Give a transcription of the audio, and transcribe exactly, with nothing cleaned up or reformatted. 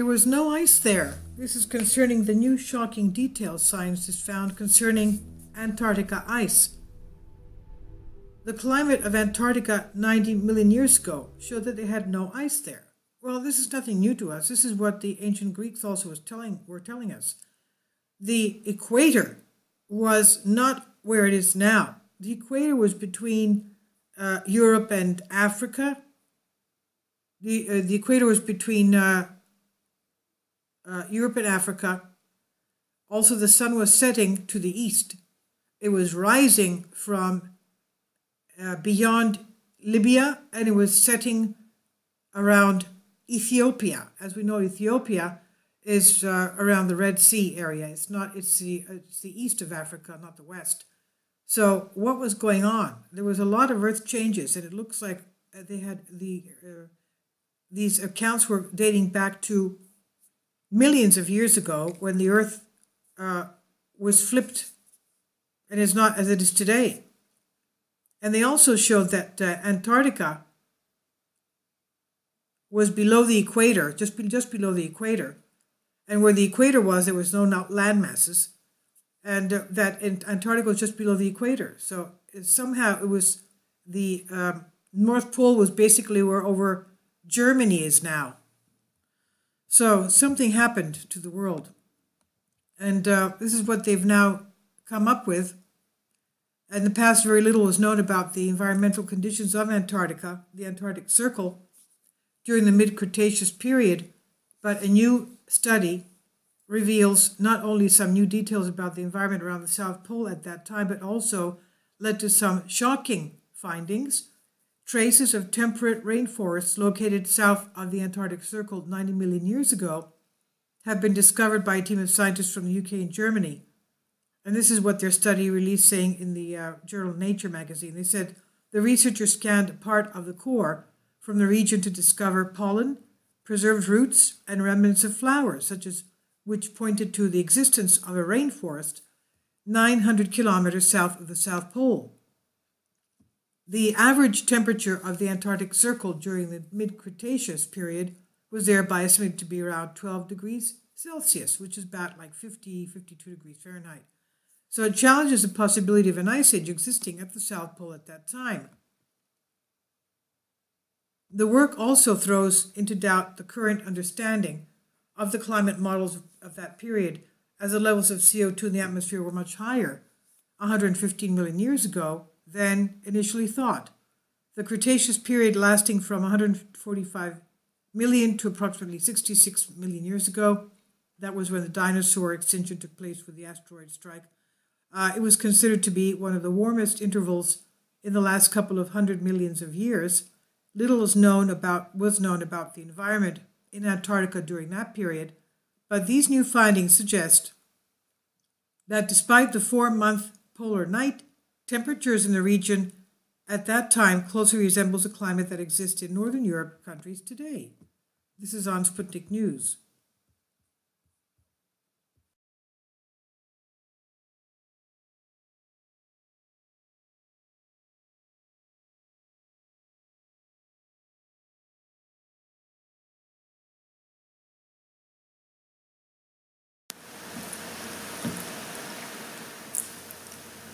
There was no ice there. This is concerning the new shocking details scientists found concerning Antarctica ice. The climate of Antarctica ninety million years ago showed that they had no ice there. Well, this is nothing new to us. This is what the ancient Greeks also was telling, were telling us. The equator was not where it is now. The equator was between uh, Europe and Africa. The, uh, the equator was between uh, uh, Europe and Africa. Also, the sun was setting to the east. It was rising from uh, beyond Libya, and it was setting around Ethiopia. As we know, Ethiopia is uh, around the Red Sea area. It's not. It's the it's the east of Africa, not the west. So what was going on? There was a lot of Earth changes, and it looks like they had the uh, these accounts were dating back to millions of years ago, when the Earth uh, was flipped and is not as it is today. And they also showed that uh, Antarctica was below the equator, just be, just below the equator. And where the equator was, there was no land masses, and uh, that Antarctica was just below the equator. So it, somehow it was the um, North Pole was basically where over Germany is now. So something happened to the world, and uh, this is what they've now come up with. In the past, very little was known about the environmental conditions of Antarctica, the Antarctic Circle, during the mid-Cretaceous period, but a new study reveals not only some new details about the environment around the South Pole at that time, but also led to some shocking findings. Traces of temperate rainforests located south of the Antarctic Circle ninety million years ago have been discovered by a team of scientists from the U K and Germany. And this is what their study released saying in the uh, journal Nature magazine. They said the researchers scanned part of the core from the region to discover pollen, preserved roots, and remnants of flowers, such as which pointed to the existence of a rainforest nine hundred kilometers south of the South Pole. The average temperature of the Antarctic Circle during the mid-Cretaceous period was thereby estimated to be around twelve degrees Celsius, which is about like fifty, fifty-two degrees Fahrenheit. So it challenges the possibility of an ice age existing at the South Pole at that time. The work also throws into doubt the current understanding of the climate models of that period, as the levels of C O two in the atmosphere were much higher one hundred fifteen million years ago than initially thought. The Cretaceous period, lasting from one hundred forty-five million to approximately sixty-six million years ago, that was when the dinosaur extinction took place with the asteroid strike, uh, it was considered to be one of the warmest intervals in the last couple of hundred millions of years. Little is known about, was known about the environment in Antarctica during that period, but these new findings suggest that despite the four-month polar night, temperatures in the region at that time closely resembles the climate that exists in Northern Europe countries today. This is on Sputnik News.